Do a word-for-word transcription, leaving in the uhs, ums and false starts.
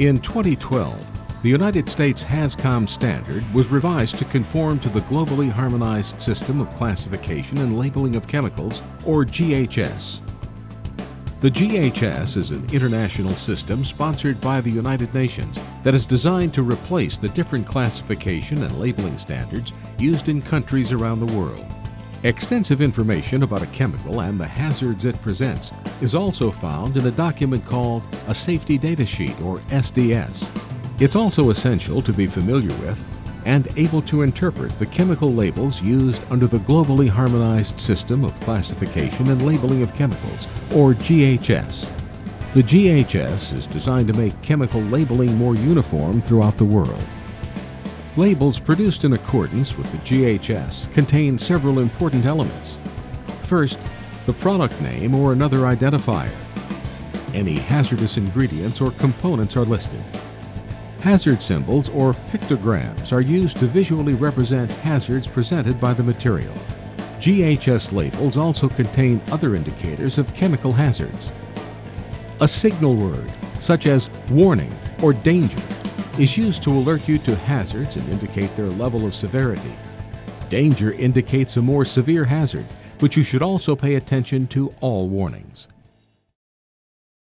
In twenty twelve, the United States HAZCOM standard was revised to conform to the Globally Harmonized System of Classification and Labeling of Chemicals, or G H S. The G H S is an international system sponsored by the United Nations that is designed to replace the different classification and labeling standards used in countries around the world. Extensive information about a chemical and the hazards it presents is also found in a document called a Safety Data Sheet, or S D S. It's also essential to be familiar with and able to interpret the chemical labels used under the Globally Harmonized System of Classification and Labeling of Chemicals, or G H S. The G H S is designed to make chemical labeling more uniform throughout the world. Labels produced in accordance with the G H S contain several important elements. First, the product name or another identifier. Any hazardous ingredients or components are listed. Hazard symbols or pictograms are used to visually represent hazards presented by the material. G H S labels also contain other indicators of chemical hazards. A signal word, such as warning or danger, is used to alert you to hazards and indicate their level of severity. Danger indicates a more severe hazard, but you should also pay attention to all warnings.